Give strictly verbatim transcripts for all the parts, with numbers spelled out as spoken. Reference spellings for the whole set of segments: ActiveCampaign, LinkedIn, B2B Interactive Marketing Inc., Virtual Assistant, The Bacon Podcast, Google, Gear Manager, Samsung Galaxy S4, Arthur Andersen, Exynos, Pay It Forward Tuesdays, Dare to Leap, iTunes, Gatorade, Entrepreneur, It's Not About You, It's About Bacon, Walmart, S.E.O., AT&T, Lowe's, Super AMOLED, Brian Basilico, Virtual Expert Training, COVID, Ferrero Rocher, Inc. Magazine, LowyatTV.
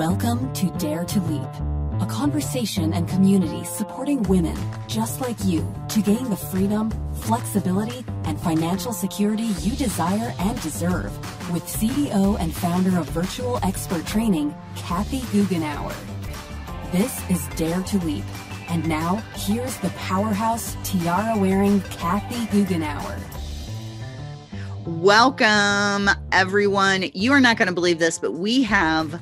Welcome to Dare to Leap, a conversation and community supporting women just like you to gain the freedom, flexibility, and financial security you desire and deserve with C E O and founder of Virtual Expert Training, Kathy Goughenour. This is Dare to Leap. And now, here's the powerhouse tiara-wearing Kathy Goughenour. Welcome, everyone. You are not going to believe this, but we have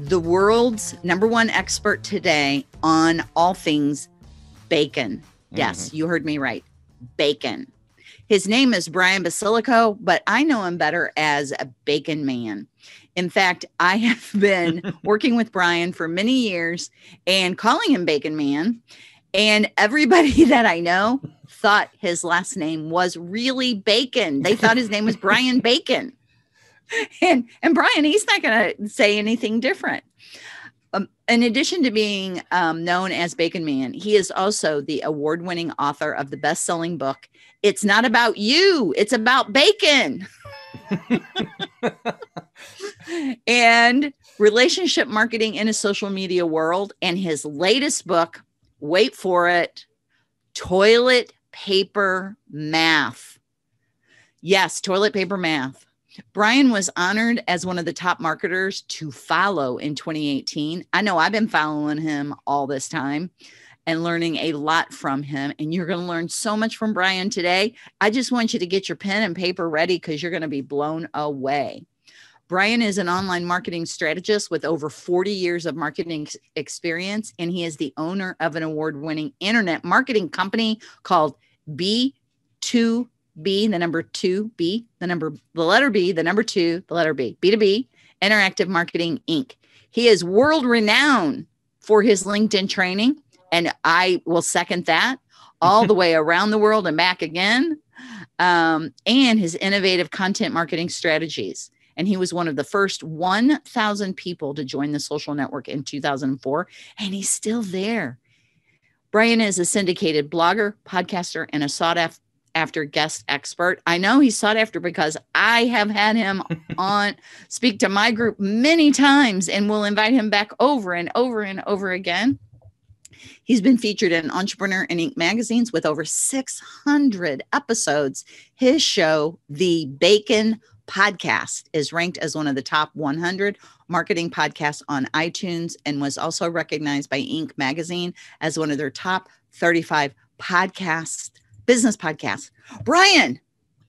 the world's number one expert today on all things bacon. Yes, mm-hmm. You heard me right. Bacon. His name is Brian Basilico, but I know him better as a bacon man. In fact, I have been working with Brian for many years and calling him Bacon Man. And everybody that I know thought his last name was really Bacon. They thought his name was Brian Bacon. And, and Brian, he's not going to say anything different. Um, in addition to being um, known as Bacon Man, he is also the award-winning author of the best-selling book, It's Not About You, It's About Bacon. And relationship marketing in a social media world, and his latest book, wait for it, Toilet Paper Math. Yes, Toilet Paper Math. Brian was honored as one of the top marketers to follow in twenty eighteen. I know I've been following him all this time and learning a lot from him. And you're going to learn so much from Brian today. I just want you to get your pen and paper ready because you're going to be blown away. Brian is an online marketing strategist with over forty years of marketing experience, and he is the owner of an award-winning internet marketing company called B two B, the number two, B, the number, the letter B, the number two, the letter B, B two B Interactive Marketing, Incorporated. He is world-renowned for his LinkedIn training, and I will second that, all the way around the world and back again, um, and his innovative content marketing strategies. And he was one of the first one thousand people to join the social network in two thousand four, and he's still there. Brian is a syndicated blogger, podcaster, and a sought-after guest expert. I know he's sought after because I have had him on speak to my group many times and will invite him back over and over and over again. He's been featured in Entrepreneur and Incorporated magazines with over six hundred episodes. His show, The Bacon Podcast, is ranked as one of the top one hundred marketing podcasts on iTunes and was also recognized by Inc Magazine as one of their top thirty-five podcasts, business podcasts. Brian,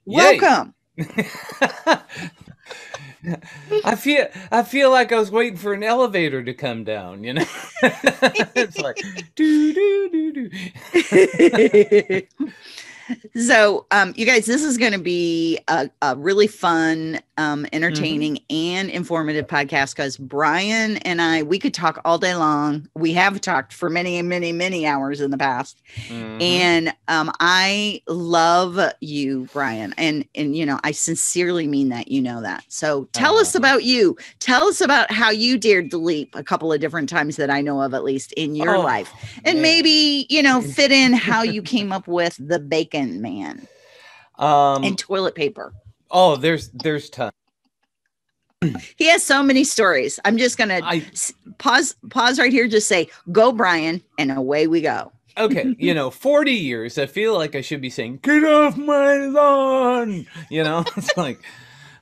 yay. Welcome. I feel I feel like I was waiting for an elevator to come down, you know. It's like do do do do. So, um, you guys, this is going to be a, a really fun, um, entertaining mm-hmm. and informative podcast because Brian and I, we could talk all day long. We have talked for many, many, many hours in the past. Mm-hmm. And um, I love you, Brian. And, and, you know, I sincerely mean that, you know that. So tell uh-huh. us about you. Tell us about how you dared to leap a couple of different times that I know of, at least in your oh, life. And man. Maybe, you know, fit in how you came up with the bacon. Man, um, and toilet paper. Oh, there's there's tons. He has so many stories. I'm just gonna I, pause pause right here. Just say go, Brian, and away we go. Okay, you know, forty years. I feel like I should be saying get off my lawn. You know, it's like,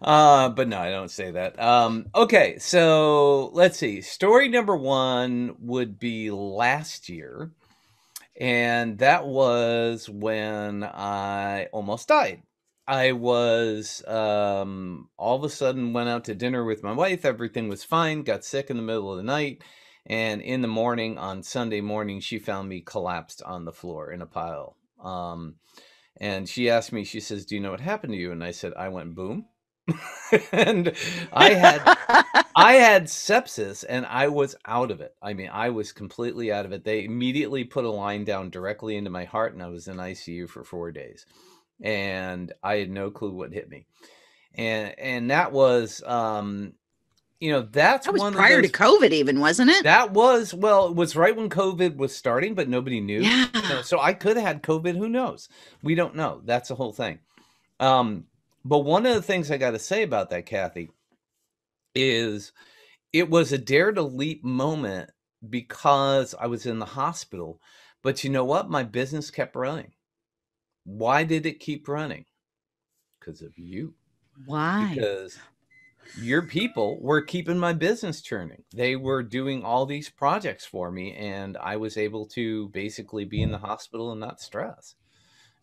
uh, but no, I don't say that. Um, okay, so let's see. Story number one would be last year. And that was when I almost died. I was, um, all of a sudden went out to dinner with my wife. Everything was fine, got sick in the middle of the night. And in the morning, on Sunday morning, she found me collapsed on the floor in a pile. Um, and she asked me, she says, do you know what happened to you? And I said, I went boom. And I had, I had sepsis and I was out of it. I mean, I was completely out of it. They immediately put a line down directly into my heart and I was in I C U for four days and I had no clue what hit me. And, and that was, um, you know, that's that was one prior of those, to COVID even, wasn't it? That was, well, it was right when COVID was starting, but nobody knew. Yeah. So, so I could have had COVID. Who knows? We don't know. That's the whole thing. Um, But one of the things I got to say about that, Kathy, is it was a Dare to Leap moment because I was in the hospital. But you know what? My business kept running. Why did it keep running? Because of you. Why? Because your people were keeping my business churning. They were doing all these projects for me, and I was able to basically be in the hospital and not stress.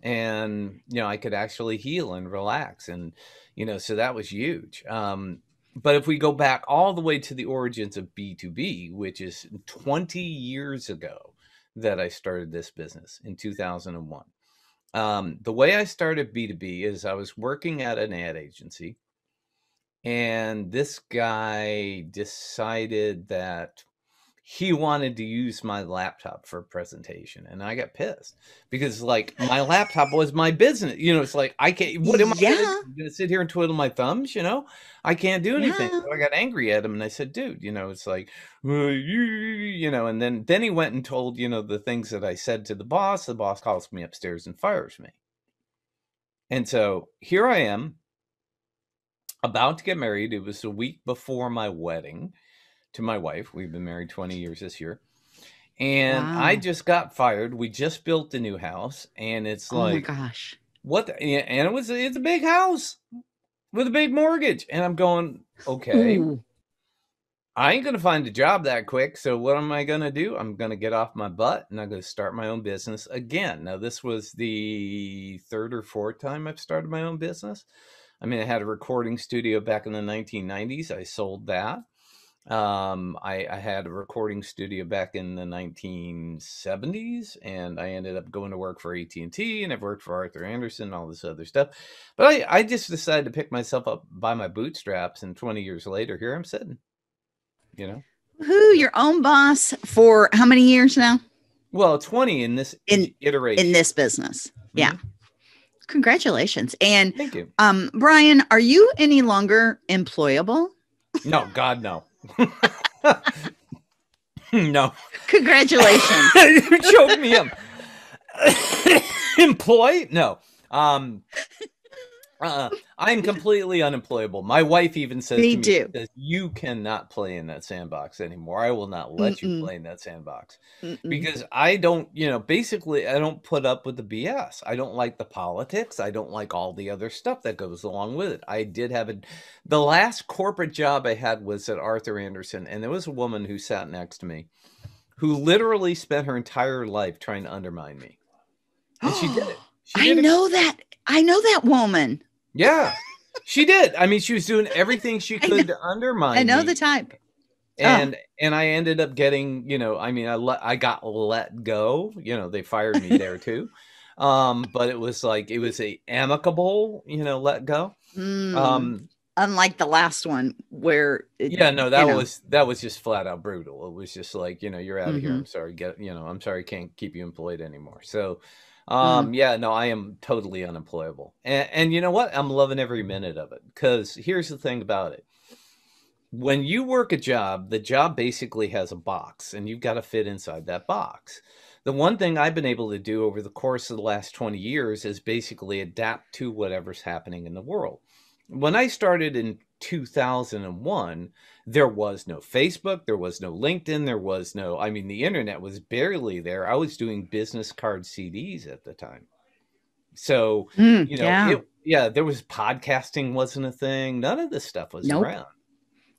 And, you know, I could actually heal and relax. And, you know, so that was huge. Um, but if we go back all the way to the origins of B two B, which is twenty years ago that I started this business in two thousand one, um, the way I started B two B is I was working at an ad agency. And this guy decided that he wanted to use my laptop for a presentation. And I got pissed because, like, my laptop was my business. You know, it's like, I can't, what am yeah. I going to sit here and twiddle my thumbs? You know, I can't do anything. Yeah. So I got angry at him and I said, dude, you know, it's like, you know, and then, then he went and told, you know, the things that I said to the boss. The boss calls me upstairs and fires me. And so here I am, about to get married. It was a week before my wedding to my wife. We've been married twenty years this year. And wow. I just got fired. We just built a new house. And it's oh like, my gosh, what? The, and it was, it's a big house with a big mortgage. And I'm going, okay, ooh, I ain't going to find a job that quick. So what am I going to do? I'm going to get off my butt and I'm going to start my own business again. Now, this was the third or fourth time I've started my own business. I mean, I had a recording studio back in the nineteen nineties. I sold that. Um, I, I had a recording studio back in the nineteen seventies, and I ended up going to work for A T and T, and I've worked for Arthur Andersen and all this other stuff. But I, I just decided to pick myself up by my bootstraps, and twenty years later, here I'm sitting, you know. Who, your own boss for how many years now? Well, twenty in this in, iteration. In this business, mm-hmm. yeah. Congratulations. And thank you. Um, Brian, are you any longer employable? No, God, no. No. Congratulations. You choked me up. Employed? No. Um, uh, I'm completely unemployable. My wife even says, they to me, do. Says, you cannot play in that sandbox anymore. I will not let Mm-mm. you play in that sandbox Mm-mm. because I don't, you know, basically I don't put up with the B S. I don't like the politics. I don't like all the other stuff that goes along with it. I did have a, the last corporate job I had was at Arthur Andersen. And there was a woman who sat next to me who literally spent her entire life trying to undermine me. And she did it. She did I it. know that. I know that woman. Yeah, she did. I mean, she was doing everything she could to undermine. I know me. the type. Oh. And and I ended up getting, you know, I mean, I let, I got let go. You know, they fired me there too. Um, but it was like, it was a amicable, you know, let go. Mm, um, unlike the last one where. It, yeah, no, that was, know. that was just flat out brutal. It was just like, you know, you're out of mm-hmm. here. I'm sorry. Get, you know, I'm sorry. Can't keep you employed anymore. So. Um, mm-hmm. yeah, no, I am totally unemployable. And, and you know what? I'm loving every minute of it. Because here's the thing about it. When you work a job, the job basically has a box and you've got to fit inside that box. The one thing I've been able to do over the course of the last twenty years is basically adapt to whatever's happening in the world. When I started in two thousand one, there was no Facebook, there was no LinkedIn, there was no, I mean, the internet was barely there. I was doing business card C Ds at the time. So, mm, you know, yeah. It, yeah, there was podcasting wasn't a thing. None of this stuff was nope. around.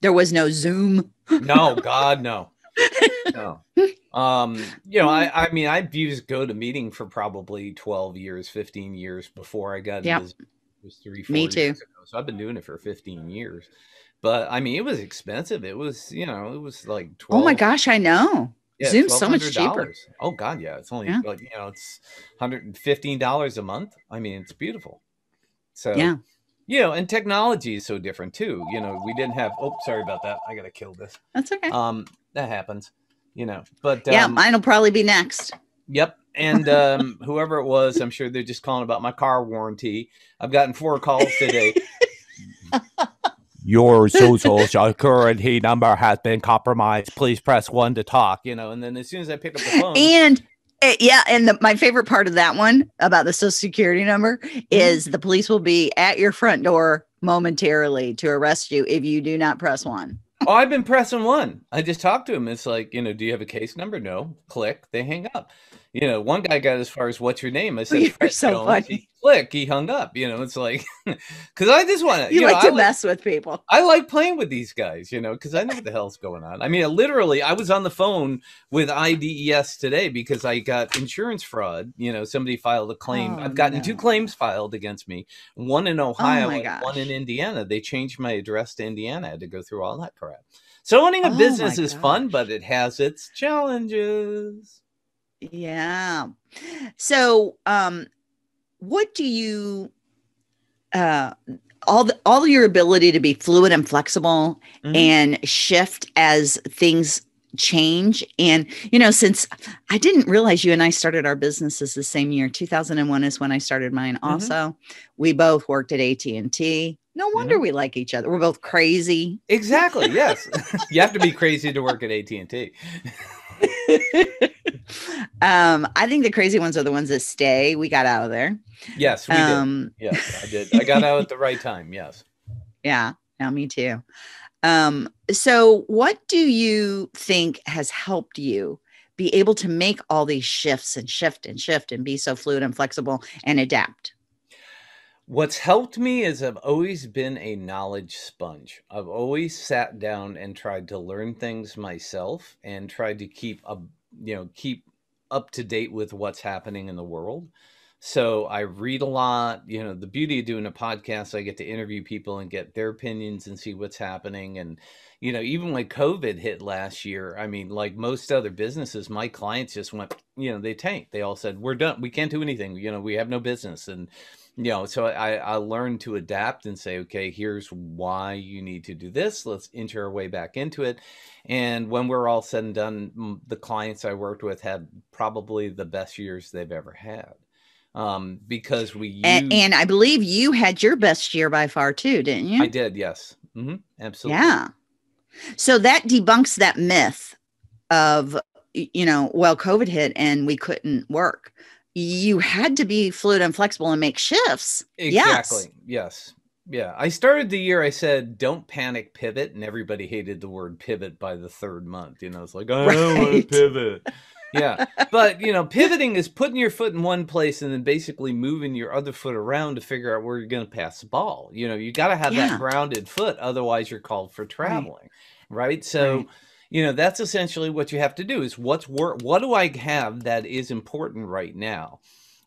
There was no Zoom. No, God, no. No. Um, you know, I, I mean, I've used GoToMeeting for probably twelve years, fifteen years before I got yep. into Zoom. It was three, four Me years too. Ago. So I've been doing it for fifteen years, but I mean, it was expensive. It was, you know, it was like twelve. Oh my gosh, I know. Yeah, Zoom's so much cheaper. Oh God, yeah. It's only yeah. like, you know, it's one hundred fifteen dollars a month. I mean, it's beautiful. So, yeah. you know, and technology is so different too. You know, we didn't have, oh, sorry about that. I got to kill this. That's okay. Um, that happens, you know, but yeah, um, mine will probably be next. Yep. And um, whoever it was, I'm sure they're just calling about my car warranty. I've gotten four calls today. Your social security number has been compromised. Please press one to talk, you know, and then as soon as I pick up the phone. And it, yeah. And the, my favorite part of that one about the social security number is the police will be at your front door momentarily to arrest you if you do not press one. Oh, I've been pressing one. I just talked to him. It's like, you know, do you have a case number? No. Click. They hang up. You know, one guy got as far as what's your name? I said, you're Fred so Jones. Funny. He, click. He hung up. You know, it's like, because I just want to. You, you like know, to I mess like, with people. I like playing with these guys, you know, because I know what the hell's going on. I mean, I literally, I was on the phone with I D E S today because I got insurance fraud. You know, somebody filed a claim. Oh, I've gotten no. two claims filed against me, one in Ohio oh, and one in Indiana. They changed my address to Indiana. I had to go through all that crap. So owning a oh, business is fun, but it has its challenges. Yeah. So, um, what do you, uh, all the, all your ability to be fluid and flexible mm-hmm. and shift as things change. And, you know, since I didn't realize you and I started our businesses the same year, two thousand one is when I started mine. Mm-hmm. Also, we both worked at A T and T. No wonder mm-hmm. we like each other. We're both crazy. Exactly. Yes. You have to be crazy to work at A T and T. um, I think the crazy ones are the ones that stay. We got out of there. Yes, we um, did. Yes, I did. I got out at the right time. Yes. Yeah. Now, me too. Um, so what do you think has helped you be able to make all these shifts and shift and shift and be so fluid and flexible and adapt? What's helped me is I've always been a knowledge sponge. I've always sat down and tried to learn things myself and tried to keep a, you know, keep up to date with what's happening in the world. So I read a lot. You know, the beauty of doing a podcast, I get to interview people and get their opinions and see what's happening. And, you know, even when COVID hit last year, I mean, like most other businesses, my clients just went, you know, they tanked. They all said, we're done. We can't do anything. You know, we have no business. And, you know, so I, I learned to adapt and say, okay, here's why you need to do this. Let's inch our way back into it. And when we're all said and done, the clients I worked with had probably the best years they've ever had. Um, because we, used and, and I believe you had your best year by far too, didn't you? I did. Yes. Mm-hmm. Absolutely. Yeah. So that debunks that myth of, you know, well, COVID hit and we couldn't work. You had to be fluid and flexible and make shifts. Exactly. Yes. Yes. Yeah. I started the year, I said, don't panic, pivot. And everybody hated the word pivot by the third month. You know, it's like, I right. don't want to pivot. Yeah. But, you know, pivoting is putting your foot in one place and then basically moving your other foot around to figure out where you're going to pass the ball. You know, you got to have yeah. that grounded foot. Otherwise, you're called for traveling. Right. right? So, right. you know, that's essentially what you have to do is what's work. What do I have that is important right now?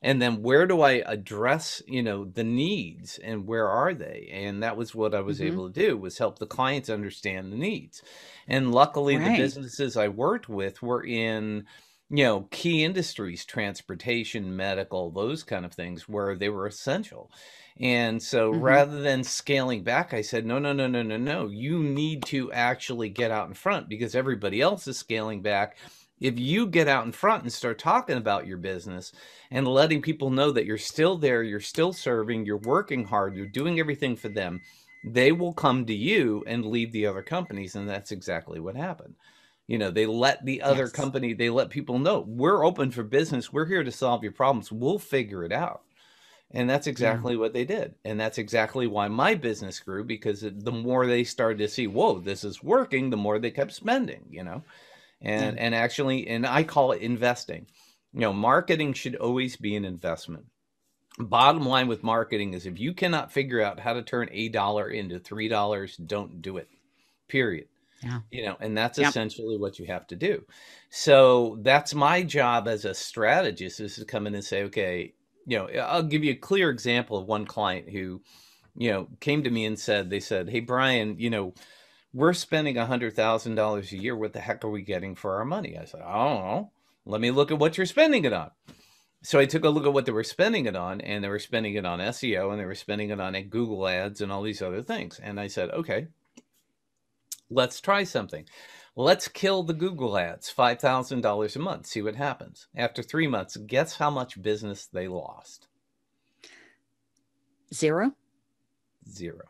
And then where do I address, you know, the needs and where are they? And that was what I was mm-hmm. able to do was help the clients understand the needs. And luckily, right. the businesses I worked with were in, you know, key industries, transportation, medical, those kind of things where they were essential. And so mm-hmm. rather than scaling back, I said, no, no, no, no, no, no. You need to actually get out in front because everybody else is scaling back. If you get out in front and start talking about your business and letting people know that you're still there, you're still serving, you're working hard, you're doing everything for them, they will come to you and leave the other companies. And that's exactly what happened. You know, they let the other yes. company, they let people know we're open for business. We're here to solve your problems. We'll figure it out. And that's exactly yeah. what they did. And that's exactly why my business grew, because it, the more they started to see, whoa, this is working, the more they kept spending, you know, and, yeah. and actually, and I call it investing. You know, marketing should always be an investment. Bottom line with marketing is if you cannot figure out how to turn a dollar into three dollars, don't do it, period. Yeah. You know, and that's yep. essentially what you have to do. So that's my job as a strategist is to come in and say, okay, you know, I'll give you a clear example of one client who, you know, came to me and said, they said, hey, Brian, you know, we're spending one hundred thousand dollars a year. What the heck are we getting for our money? I said, I don't know. Let me look at what you're spending it on. So I took a look at what they were spending it on, and they were spending it on S E O, and they were spending it on Google ads and all these other things. And I said, okay. Let's try something. Let's kill the Google ads, five thousand dollars a month, see what happens. After three months, guess how much business they lost? Zero? Zero.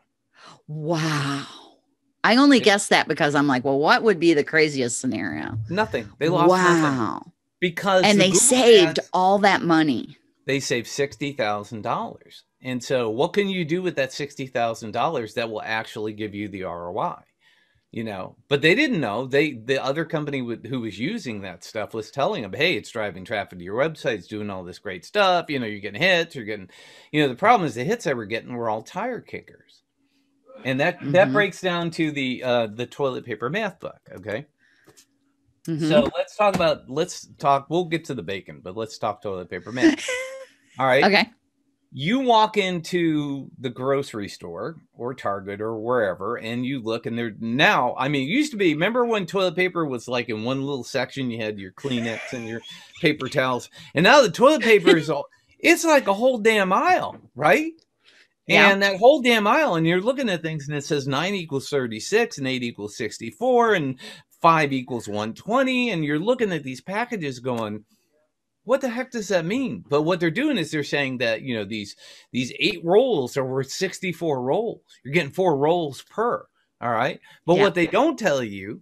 Wow. I only yeah. guessed that because I'm like, well, what would be the craziest scenario? Nothing. They lost wow. nothing. Because and the they Google saved ads, all that money. They saved sixty thousand dollars. And so what can you do with that sixty thousand dollars that will actually give you the R O I? you know, but they didn't know. They, the other company would, who was using that stuff was telling them, hey, it's driving traffic to your website. It's doing all this great stuff. You know, you're getting hits, you're getting, you know, the problem is the hits they were getting were all tire kickers. And that, mm-hmm. that breaks down to the, uh, the Toilet Paper Math book. Okay. Mm-hmm. So let's talk about, let's talk, we'll get to the bacon, but let's talk Toilet Paper Math. All right. Okay. You walk into the grocery store or Target or wherever, and you look, and they're now, I mean, it used to be, remember when toilet paper was like in one little section, you had your Kleenex and your paper towels, and now the toilet paper is all, it's like a whole damn aisle, right? Yeah. And that whole damn aisle, and you're looking at things, and it says nine equals thirty-six, and eight equals sixty-four, and five equals one hundred twenty, and you're looking at these packages going, what the heck does that mean? But what they're doing is they're saying that, you know, these these eight rolls are worth sixty-four rolls. You're getting four rolls per, all right? But yeah. what they don't tell you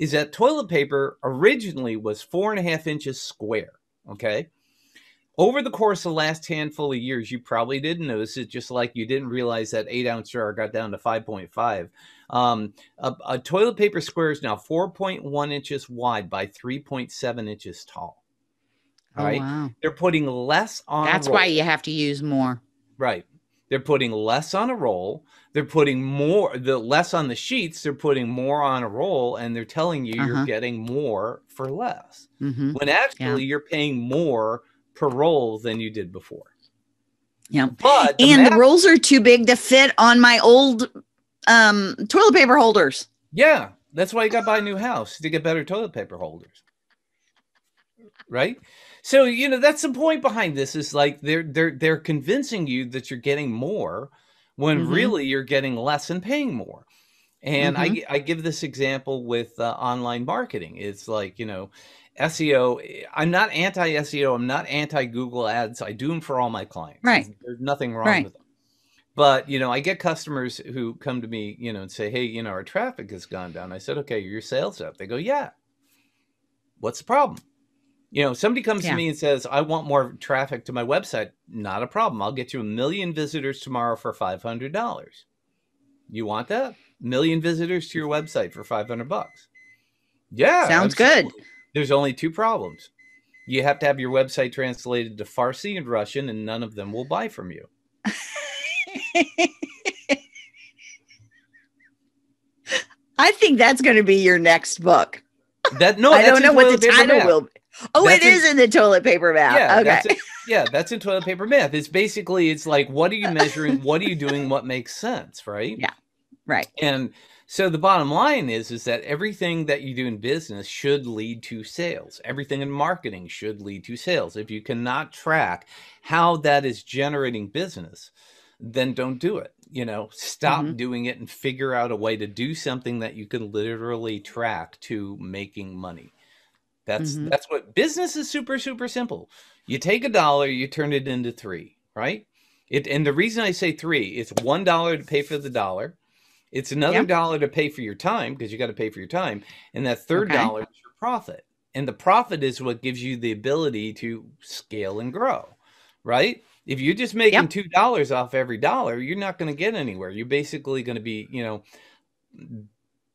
is that toilet paper originally was four and a half inches square, okay? Over the course of the last handful of years, you probably didn't notice it, just like you didn't realize that eight-ounce jar got down to five point five. Um, a, a toilet paper square is now four point one inches wide by three point seven inches tall. All right. Oh, wow. They're putting less on. That's a roll. Why you have to use more. Right. They're putting less on a roll. They're putting more, the less on the sheets. They're putting more on a roll, and they're telling you uh-huh. you're getting more for less. Mm-hmm. When actually yeah. you're paying more per roll than you did before. Yeah. But and the, the rolls are too big to fit on my old um, toilet paper holders. Yeah. That's why you got to buy a new house, to get better toilet paper holders. Right. So, you know, that's the point behind this, is like they're they're they're convincing you that you're getting more when mm-hmm. really you're getting less and paying more. And mm-hmm. I, I give this example with uh, online marketing. It's like, you know, S E O. I'm not anti-S E O. I'm not anti-Google ads. I do them for all my clients. Right. There's nothing wrong right. with them. But, you know, I get customers who come to me, you know, and say, hey, you know, our traffic has gone down. I said, okay, your sales up. They go, yeah. What's the problem? You know, somebody comes yeah. to me and says, I want more traffic to my website. Not a problem. I'll get you a million visitors tomorrow for five hundred dollars. You want that? Million visitors to your website for five hundred bucks. Yeah. Sounds absolutely. Good. There's only two problems. You have to have your website translated to Farsi and Russian, and none of them will buy from you. I think that's going to be your next book. That no, I don't know what the title will be. Oh, that's it in, is in the Toilet Paper Math. Yeah, okay. That's it, yeah, that's in Toilet Paper Math. It's basically, it's like, what are you measuring? What are you doing? What makes sense, right? Yeah, right. And so the bottom line is, is that everything that you do in business should lead to sales. Everything in marketing should lead to sales. If you cannot track how that is generating business, then don't do it. You know, stop mm-hmm. doing it and figure out a way to do something that you can literally track to making money. That's mm-hmm. that's what business is. Super, super simple. You take a dollar, you turn it into three, right? It, and the reason I say three, it's one dollar to pay for the dollar. It's another yep. dollar to pay for your time, because you got to pay for your time. And that third okay. dollar is your profit. And the profit is what gives you the ability to scale and grow, right? If you're just making yep. two dollars off every dollar, you're not going to get anywhere. You're basically going to be, you know,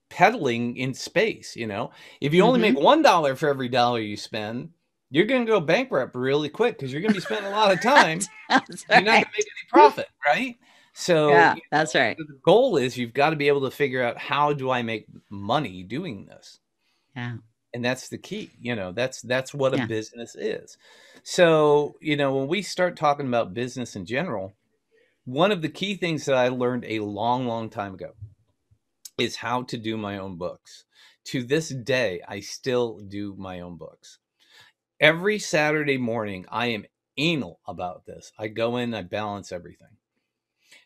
peddling in space. You know, if you only mm-hmm. make one dollar for every dollar you spend, you're going to go bankrupt really quick, because you're going to be spending a lot of time. That's you're right. not going to make any profit, right? So yeah, you know, that's right. The goal is you've got to be able to figure out, how do I make money doing this? Yeah, and that's the key. You know, that's that's what yeah. a business is. So you know, when we start talking about business in general, one of the key things that I learned a long, long time ago is how to do my own books. To this day, I still do my own books. Every Saturday morning, I am anal about this. I go in, I balance everything.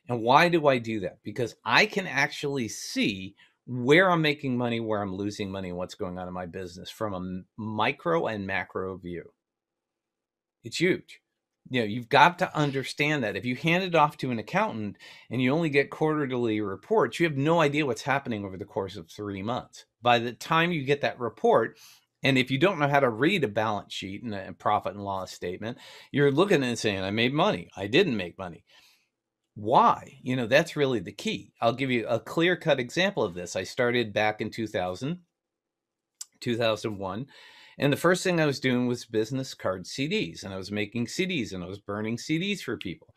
And why do I do that? Because I can actually see where I'm making money, where I'm losing money, what's going on in my business from a micro and macro view. It's huge. You know, you've got to understand that if you hand it off to an accountant and you only get quarterly reports, you have no idea what's happening over the course of three months. By the time you get that report, and if you don't know how to read a balance sheet and a profit and loss statement, you're looking and saying, I made money. I didn't make money. why? You know, that's really the key. I'll give you a clear-cut example of this. I started back in two thousand, two thousand one, and the first thing I was doing was business card C Ds, and I was making C Ds, and I was burning C Ds for people.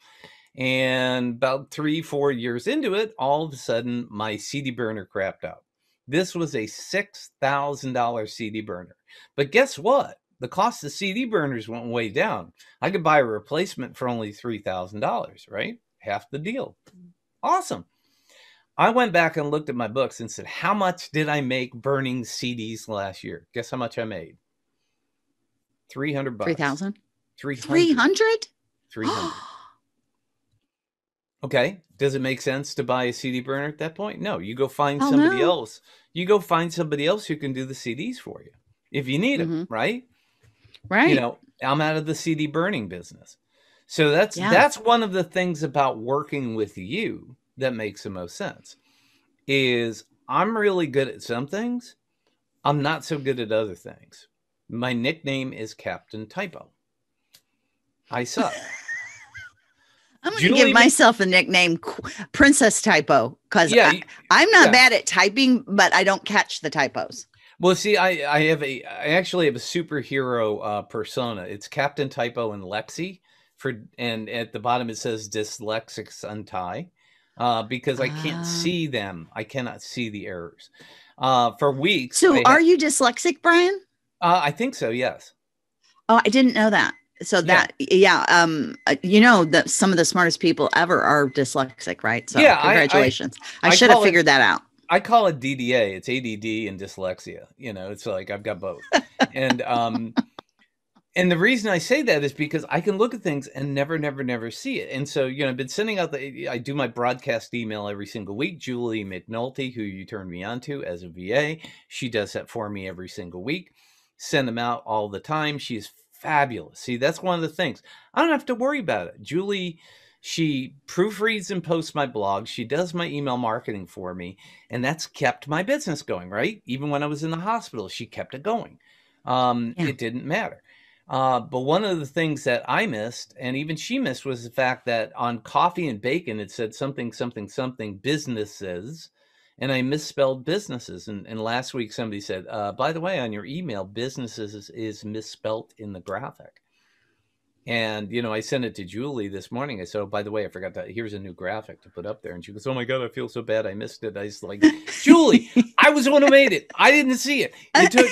And about three, four years into it, all of a sudden, my C D burner crapped out. This was a six thousand dollar C D burner. But guess what? The cost of C D burners went way down. I could buy a replacement for only three thousand dollars, right? Half the deal. Awesome. I went back and looked at my books and said, how much did I make burning C Ds last year? Guess how much I made? three hundred bucks. three thousand? three hundred? three hundred. Okay. Does it make sense to buy a C D burner at that point? No. You go find oh, somebody no. else. You go find somebody else who can do the C Ds for you if you need mm-hmm. them, right? Right. You know, I'm out of the C D burning business. So that's yeah. that's one of the things about working with you that makes the most sense is I'm really good at some things. I'm not so good at other things. My nickname is Captain Typo. I suck. I'm going to give myself a nickname, Princess Typo, because yeah, I'm not yeah. bad at typing, but I don't catch the typos. Well, see, I, I have a, I actually have a superhero uh, persona. It's Captain Typo and Lexi, for, and at the bottom it says Dyslexics Untie, uh, because I can't uh, see them. I cannot see the errors uh, for weeks. So, I are have, you dyslexic, Brian? Uh, I think so. Yes. Oh, I didn't know that. So that, yeah, yeah um, you know, that some of the smartest people ever are dyslexic, right? So yeah, congratulations. I, I, I should have figured it, that out. I call it D D A. It's A D D and dyslexia. You know, it's like I've got both. and um, and the reason I say that is because I can look at things and never, never, never see it. And so, you know, I've been sending out the, I do my broadcast email every single week. Julie McNulty, who you turned me on to as a V A, she does that for me every single week. Send them out all the time. She is fabulous. See, that's one of the things. I don't have to worry about it. Julie, she proofreads and posts my blog. She does my email marketing for me. And that's kept my business going, right? Even when I was in the hospital, she kept it going. Um, yeah. It didn't matter. Uh, but one of the things that I missed, and even she missed, was the fact that on Coffee and Bacon, it said something, something, something, businesses. And I misspelled businesses. And, and last week, somebody said, uh, by the way, on your email, businesses is, is misspelled in the graphic. And, you know, I sent it to Julie this morning. I said, oh, by the way, I forgot that. Here's a new graphic to put up there. And she goes, oh, my God, I feel so bad. I missed it. I was like, Julie, I was the one who made it. I didn't see it. It took,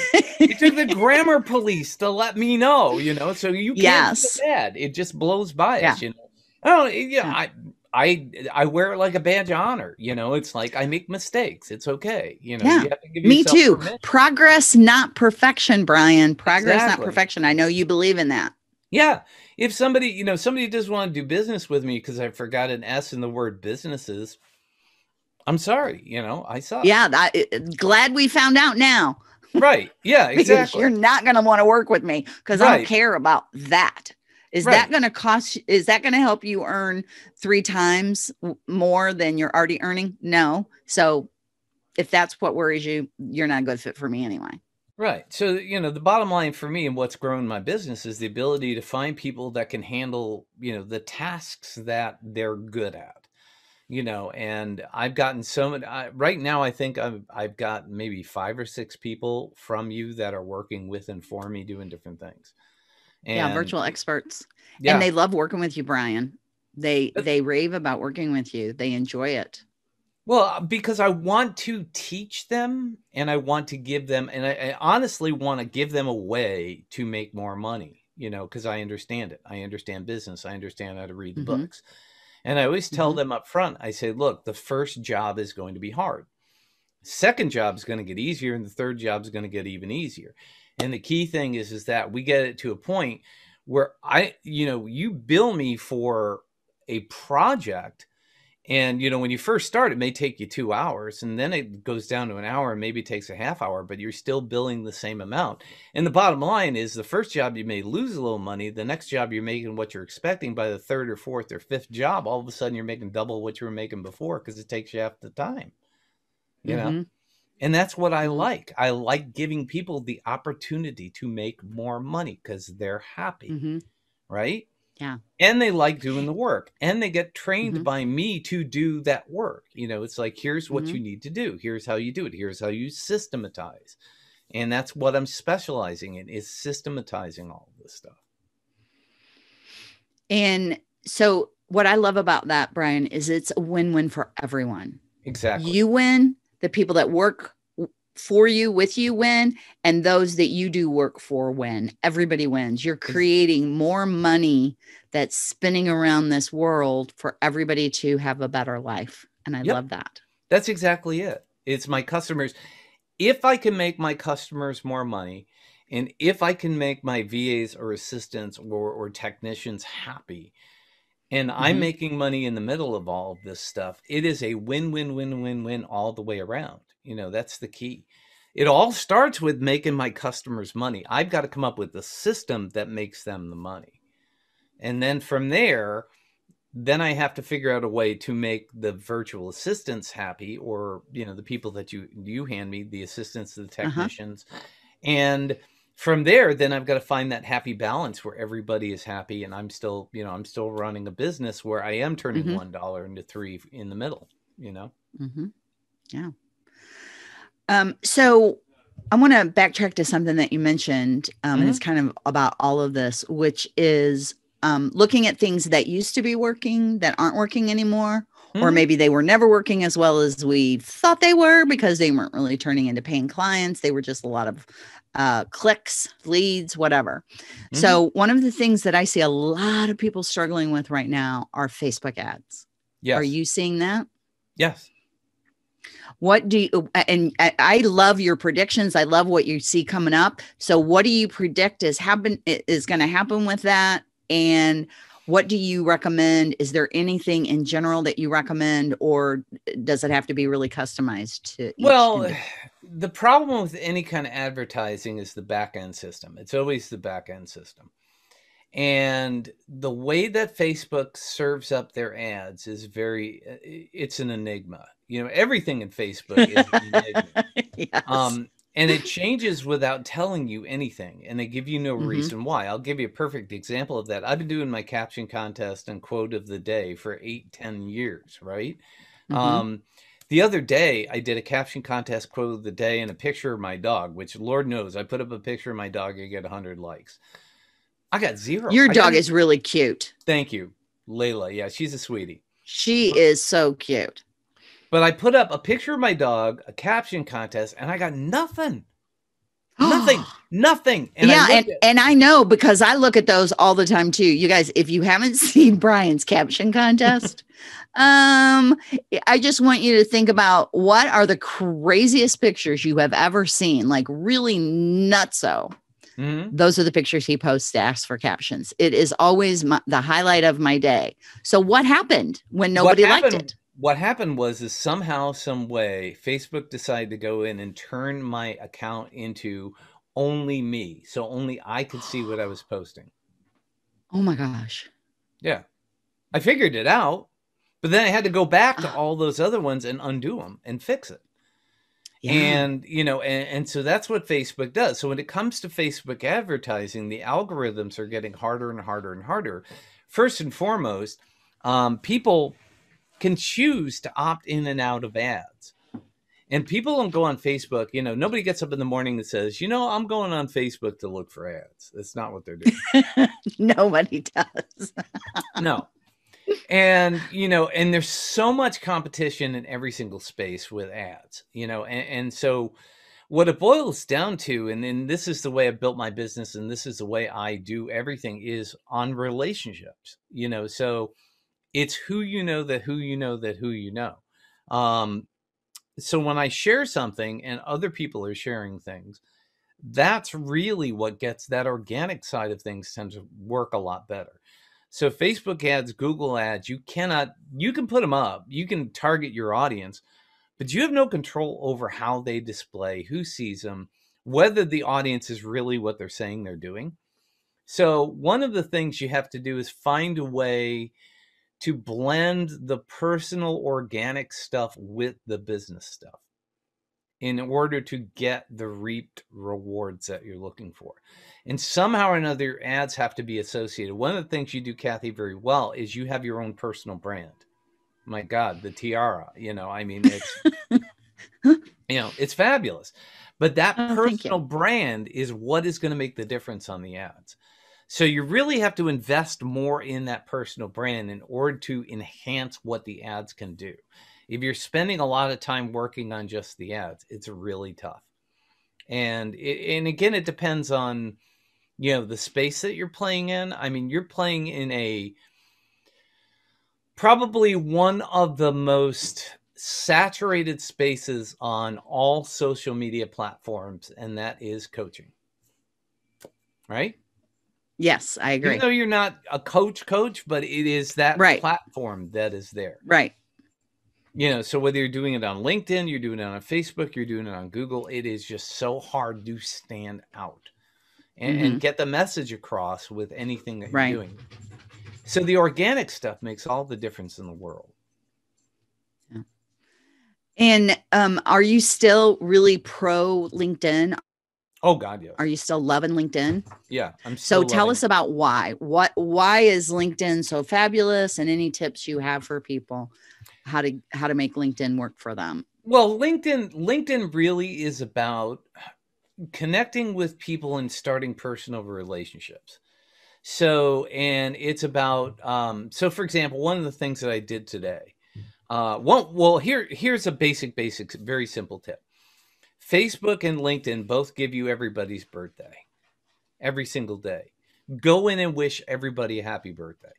it took the grammar police to let me know, you know, so you can't yes. feel bad. It just blows by yeah. us, you know. Oh, yeah, yeah. I, I, I wear it like a badge of honor. You know, it's like I make mistakes. It's okay. You know, yeah. you have to give me too. Permission. Progress, not perfection, Brian. Progress, exactly. not perfection. I know you believe in that. Yeah. If somebody, you know, somebody does want to do business with me because I forgot an S in the word businesses, I'm sorry. You know, I suck. Yeah. I, glad we found out now. Right. Yeah, exactly. You're not going to want to work with me because right. I don't care about that. Is right. that going to cost? Is that going to help you earn three times more than you're already earning? No. So if that's what worries you, you're not a good fit for me anyway. Right. So, you know, the bottom line for me and what's grown my business is the ability to find people that can handle, you know, the tasks that they're good at, you know, and I've gotten so many I, right now. I think I've, I've got maybe five or six people from you that are working with and for me doing different things. And, yeah, virtual experts. Yeah. And they love working with you, Brian. They they rave about working with you. They enjoy it. Well, because I want to teach them and I want to give them, and I, I honestly want to give them a way to make more money, you know, because I understand it. I understand business. I understand how to read the mm-hmm. books. And I always tell mm-hmm. them up front, I say, look, the first job is going to be hard. Second job is going to get easier. And the third job is going to get even easier. And the key thing is, is that we get it to a point where I, you know, you bill me for a project and, you know, when you first start, it may take you two hours and then it goes down to an hour and maybe it takes a half hour, but you're still billing the same amount. And the bottom line is the first job, you may lose a little money. The next job you're making what you're expecting by the third or fourth or fifth job, all of a sudden you're making double what you were making before because it takes you half the time, you mm-hmm. know? And that's what I like. I like giving people the opportunity to make more money because they're happy, mm-hmm. right? Yeah. And they like doing the work, and they get trained mm-hmm. by me to do that work. You know, it's like, here's what mm-hmm. you need to do. Here's how you do it. Here's how you systematize. And that's what I'm specializing in, is systematizing all of this stuff. And so what I love about that, Brian, is it's a win-win for everyone. Exactly. You win, the people that work for you, with you win, and those that you do work for win. Everybody wins. You're creating more money that's spinning around this world for everybody to have a better life. And I yep. love that. That's exactly it. It's my customers. If I can make my customers more money, and if I can make my V As or assistants or, or technicians happy, and mm-hmm. I'm making money in the middle of all of this stuff, it is a win, win, win, win, win all the way around. You know, that's the key. It all starts with making my customers money. I've got to come up with the system that makes them the money. And then from there, then I have to figure out a way to make the virtual assistants happy, or, you know, the people that you, you hand me, the assistants, the technicians. Uh-huh. And from there, then I've got to find that happy balance where everybody is happy. And I'm still, you know, I'm still running a business where I am turning mm-hmm. one dollar into three in the middle, you know? Mm-hmm. Yeah. Um, so I want to backtrack to something that you mentioned, um, mm-hmm. and it's kind of about all of this, which is um, looking at things that used to be working that aren't working anymore, mm-hmm. or maybe they were never working as well as we thought they were because they weren't really turning into paying clients. They were just a lot of Uh, clicks, leads, whatever. Mm-hmm. So one of the things that I see a lot of people struggling with right now are Facebook ads. Yes. Are you seeing that? Yes. What do you, and I love your predictions. I love what you see coming up. So what do you predict is happen is going to happen with that? And what do you recommend? Is there anything in general that you recommend, or does it have to be really customized to each well, individual? The problem with any kind of advertising is the back end system. It's always the back end system. And the way that Facebook serves up their ads is very, it's an enigma. You know, everything in Facebook is an enigma. Yes. Um, and it changes without telling you anything. And they give you no mm-hmm. reason why. I'll give you a perfect example of that. I've been doing my caption contest and quote of the day for eight, ten years, right? Mm-hmm. Um, The other day, I did a caption contest quote of the day and a picture of my dog, which Lord knows, I put up a picture of my dog, I get one hundred likes. I got zero. Your I dog is really cute. Thank you. Layla. Yeah, she's a sweetie. She is so cute. But I put up a picture of my dog, a caption contest, and I got nothing. Nothing, nothing. And yeah, I and, at, and I know because I look at those all the time too. You guys, if you haven't seen Brian's caption contest, um, I just want you to think about what are the craziest pictures you have ever seen, like really nutso. Mm-hmm. Those are the pictures he posts to ask for captions. It is always my, the highlight of my day. So what happened when nobody what happened, liked it? What happened was is somehow, some way, Facebook decided to go in and turn my account into only me. So only I could see what I was posting. Oh my gosh. Yeah. I figured it out, but then I had to go back to all those other ones and undo them and fix it. Yeah. And, you know, and, and so that's what Facebook does. So when it comes to Facebook advertising, the algorithms are getting harder and harder and harder. First and foremost, um, people can choose to opt in and out of ads. And people don't go on Facebook, you know, nobody gets up in the morning and says, you know, I'm going on Facebook to look for ads. That's not what they're doing. Nobody does. No. And, you know, and there's so much competition in every single space with ads, you know, and, and so what it boils down to, and then this is the way I built my business and this is the way I do everything, is on relationships, you know, so it's who you know that who you know that who you know. Um, so when I share something and other people are sharing things, that's really what gets that organic side of things tends to work a lot better. So Facebook ads, Google ads, you cannot, you can put them up, you can target your audience, but you have no control over how they display, who sees them, whether the audience is really what they're saying they're doing. So one of the things you have to do is find a way to blend the personal organic stuff with the business stuff. in order to get the reaped rewards that you're looking for. And somehow or another, your ads have to be associated. One of the things you do, Kathy, very well is you have your own personal brand. My God, the tiara, you know, I mean, it's, you know, it's fabulous. But that oh, personal brand is what is going to make the difference on the ads. So you really have to invest more in that personal brand in order to enhance what the ads can do. If you're spending a lot of time working on just the ads, it's really tough. And it, and again, it depends on, you know, the space that you're playing in. I mean, you're playing in a probably one of the most saturated spaces on all social media platforms, and that is coaching, right? Yes, I agree. Even though you're not a coach coach, but it is that right. platform that is there. Right. You know, so whether you're doing it on LinkedIn, you're doing it on Facebook, you're doing it on Google, it is just so hard to stand out and, mm-hmm. and get the message across with anything that you're right. doing. So the organic stuff makes all the difference in the world. Yeah. And um, are you still really pro LinkedIn? Oh God, yeah. Are you still loving LinkedIn? Yeah, I'm still. So tell us about why. What? Why is LinkedIn so fabulous? And any tips you have for people how to how to make LinkedIn work for them? Well, LinkedIn LinkedIn really is about connecting with people and starting personal relationships. So, and it's about um, so. For example, one of the things that I did today. Uh, well, well, here here's a basic, basic, very simple tip. Facebook and LinkedIn both give you everybody's birthday every single day. Go in and wish everybody a happy birthday.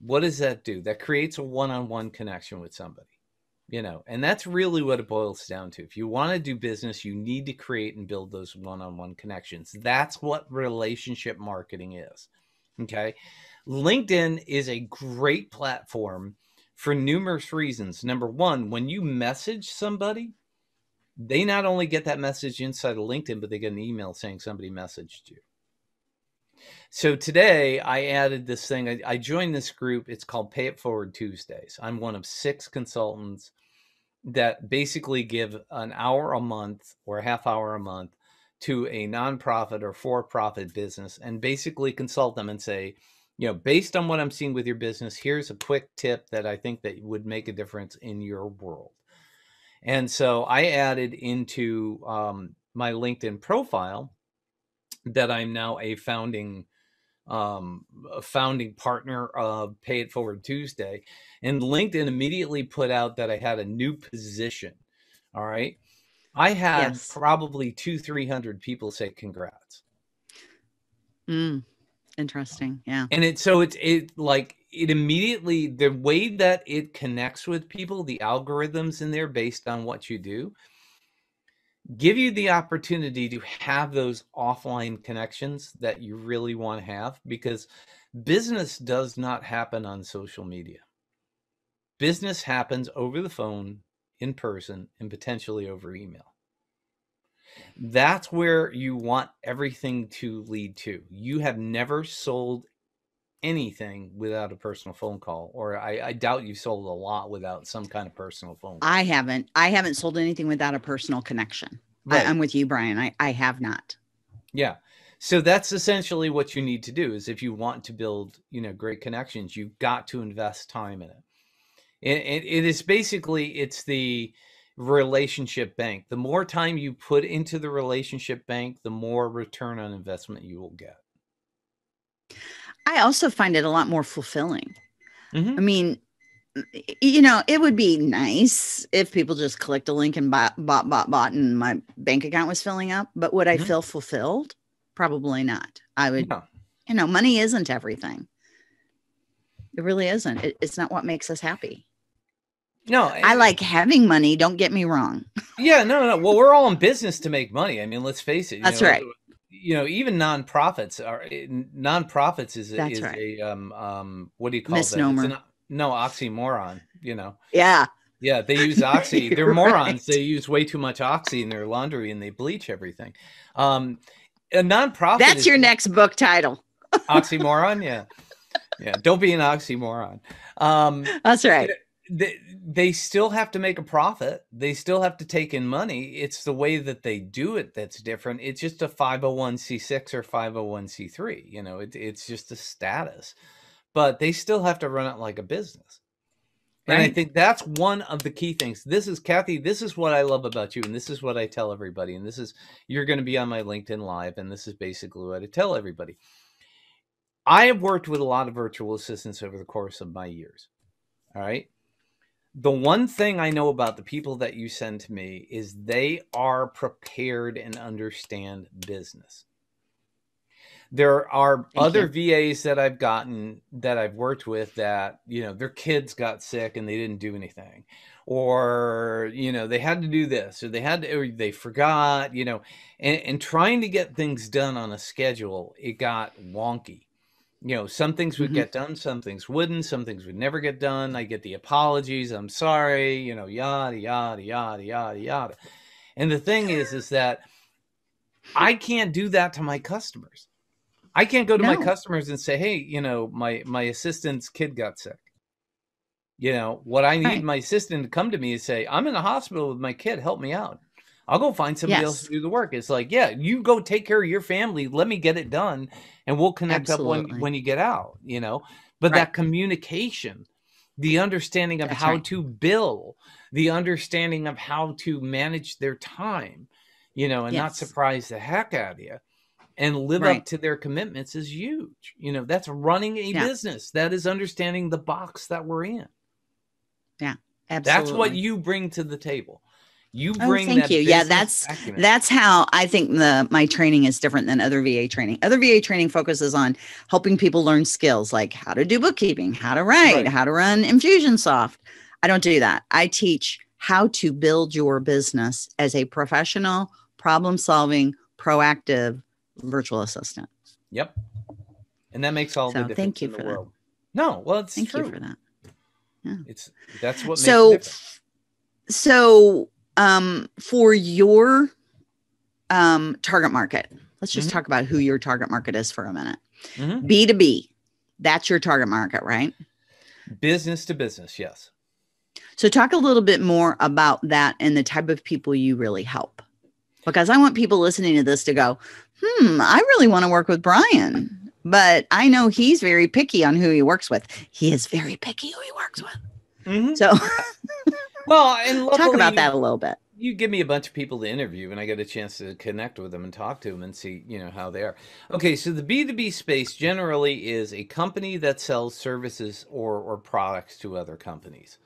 What does that do? That creates a one-on-one connection with somebody, you know, and that's really what it boils down to. If you want to do business, you need to create and build those one-on-one connections. That's what relationship marketing is. Okay. LinkedIn is a great platform for numerous reasons. Number one, when you message somebody, they not only get that message inside of LinkedIn, but they get an email saying somebody messaged you. So today I added this thing. I, I joined this group. It's called Pay It Forward Tuesdays. I'm one of six consultants that basically give an hour a month or a half hour a month to a nonprofit or for-profit business and basically consult them and say, you know, based on what I'm seeing with your business, here's a quick tip that I think that would make a difference in your world. And so I added into um, my LinkedIn profile that I'm now a founding um, a founding partner of Pay It Forward Tuesday. And LinkedIn immediately put out that I had a new position. All right. I had yes. probably two, three hundred people say congrats. Mm, interesting. Yeah. And it so it's it like it immediately, the way that it connects with people, the algorithms in there based on what you do, give you the opportunity to have those offline connections that you really want to have, because business does not happen on social media. Business happens over the phone, in person, and potentially over email. That's where you want everything to lead to. You have never sold anything without a personal phone call, or I, I doubt you sold a lot without some kind of personal phone call. I haven't, I haven't sold anything without a personal connection. Right. I, I'm with you, Brian. I, I have not. Yeah. So that's essentially what you need to do is if you want to build, you know, great connections, you've got to invest time in it. And it, it is basically, it's the relationship bank. The more time you put into the relationship bank, the more return on investment you will get. I also find it a lot more fulfilling. Mm-hmm. I mean, you know, it would be nice if people just clicked a link and bought, bought, bought, bought, and my bank account was filling up. But would mm-hmm. I feel fulfilled? Probably not. I would, no. you know, money isn't everything. It really isn't. It, it's not what makes us happy. No, I, I like having money. Don't get me wrong. Yeah, no, no. Well, we're all in business to make money. I mean, let's face it. You That's know, right. You know, even nonprofits are nonprofits is, is right. a um um what do you call misnomer. That? It's an, no oxymoron. You know. Yeah. Yeah, they use oxy. They're right. morons. They use way too much oxy in their laundry and they bleach everything. Um, a nonprofit. That's is, your next book title. Oxymoron. Yeah. Yeah. Don't be an oxymoron. Um, That's right. they, they still have to make a profit. They still have to take in money. It's the way that they do it that's different. It's just a five oh one c six or five oh one c three. You know, it, it's just a status, but they still have to run it like a business. And I think that's one of the key things. This is, Kathy, this is what I love about you. And this is what I tell everybody. And this is, you're going to be on my LinkedIn Live. And this is basically what I tell everybody. I have worked with a lot of virtual assistants over the course of my years. All right. The one thing I know about the people that you send to me is they are prepared and understand business. There are other V As that I've gotten that I've worked with that, you know, their kids got sick and they didn't do anything, or, you know, they had to do this, or they had to, or they forgot, you know, and, and trying to get things done on a schedule, it got wonky. You know, some things would mm-hmm. get done, some things wouldn't, some things would never get done. I get the apologies. I'm sorry, you know, yada, yada, yada, yada, yada. And the thing is, is that I can't do that to my customers. I can't go to no. my customers and say, hey, you know, my, my assistant's kid got sick. You know, what I need right. my assistant to come to me and say, I'm in the hospital with my kid, help me out. I'll go find somebody yes. else to do the work. It's like, yeah, you go take care of your family. Let me get it done. And we'll connect Absolutely. up when, when you get out, you know, but right. that communication, the understanding of That's how right. to bill, the understanding of how to manage their time, you know, and yes. not surprise the heck out of you. And live right. up to their commitments is huge. You know, that's running a yeah. business. That is understanding the box that we're in. Yeah, absolutely. That's what you bring to the table. You bring. Oh, thank that you. Yeah, that's acumen. That's how I think the my training is different than other V A training. Other V A training focuses on helping people learn skills like how to do bookkeeping, how to write, right. how to run Infusionsoft. I don't do that. I teach how to build your business as a professional, problem-solving, proactive virtual assistant. Yep. And that makes all so the difference thank you in for the world. That. No, well, it's thank true. You for that. Yeah. It's that's what so, makes it so um for your um target market, let's just mm-hmm. talk about who your target market is for a minute. Mm-hmm. B two B, that's your target market, right? Business to business, yes. So talk a little bit more about that and the type of people you really help. Because I want people listening to this to go, hmm, I really want to work with Brian, but I know he's very picky on who he works with. He is very picky who he works with. Mm-hmm. So well, and talk about you, that a little bit. You give me a bunch of people to interview and I get a chance to connect with them and talk to them and see, you know, how they are. Okay. So the B two B space generally is a company that sells services or, or products to other companies.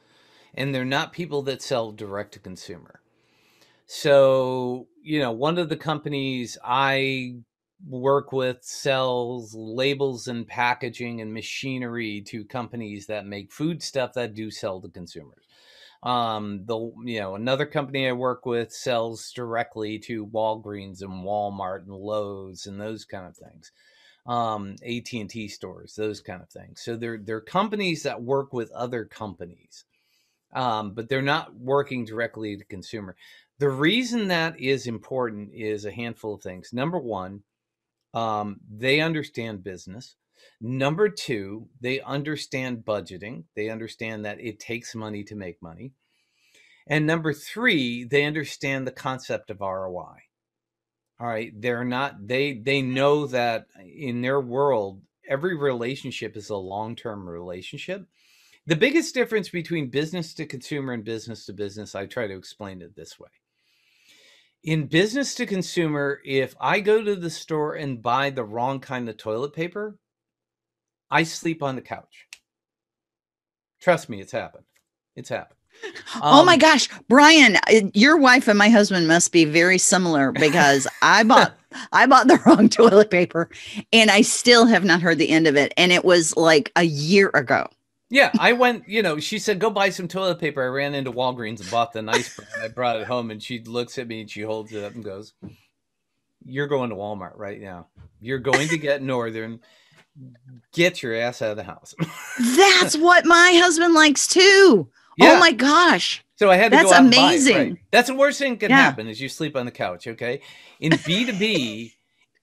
And they're not people that sell direct to consumer. So, you know, one of the companies I work with sells labels and packaging and machinery to companies that make food stuff that do sell to consumers. Um, the, you know, another company I work with sells directly to Walgreens and Walmart and Lowe's and those kind of things. Um, A T and T stores, those kind of things. So they're, they're companies that work with other companies, um, but they're not working directly to consumer. The reason that is important is a handful of things. Number one, um, they understand business. Number two, they understand budgeting. They understand that it takes money to make money. And number three, they understand the concept of R O I. All right. They're not, they, they know that in their world, every relationship is a long-term relationship. The biggest difference between business to consumer and business to business, I try to explain it this way. In business to consumer, if I go to the store and buy the wrong kind of toilet paper, I sleep on the couch. Trust me, it's happened. It's happened. Um, oh my gosh, Brian, your wife and my husband must be very similar because I bought I bought the wrong toilet paper and I still have not heard the end of it. And it was like a year ago. Yeah, I went, you know, she said, go buy some toilet paper. I ran into Walgreens and bought the nice brand. I brought it home and she looks at me and she holds it up and goes, you're going to Walmart right now. You're going to get Northern. Get your ass out of the house. That's what my husband likes too. Yeah. Oh my gosh. So I had to That's go out amazing. And buy it, right? That's the worst thing that can yeah. happen is you sleep on the couch, okay? In B two B,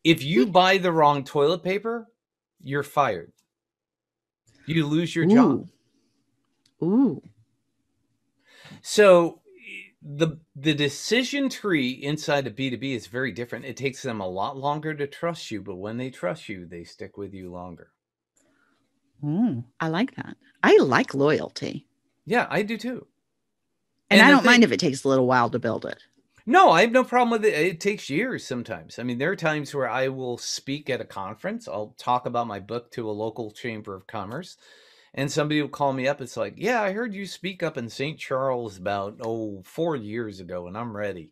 if you buy the wrong toilet paper, you're fired. You lose your Ooh. job. Ooh. So the the decision tree inside of B two B is very different. It takes them a lot longer to trust you, but when they trust you, they stick with you longer. Mm, I like that. I like loyalty. Yeah, I do too. And, and I don't thing, mind if it takes a little while to build it. No, I have no problem with it. It takes years sometimes. I mean, there are times where I will speak at a conference. I'll talk about my book to a local chamber of commerce. And somebody will call me up. It's like, yeah, I heard you speak up in Saint Charles about, oh, four years ago, and I'm ready.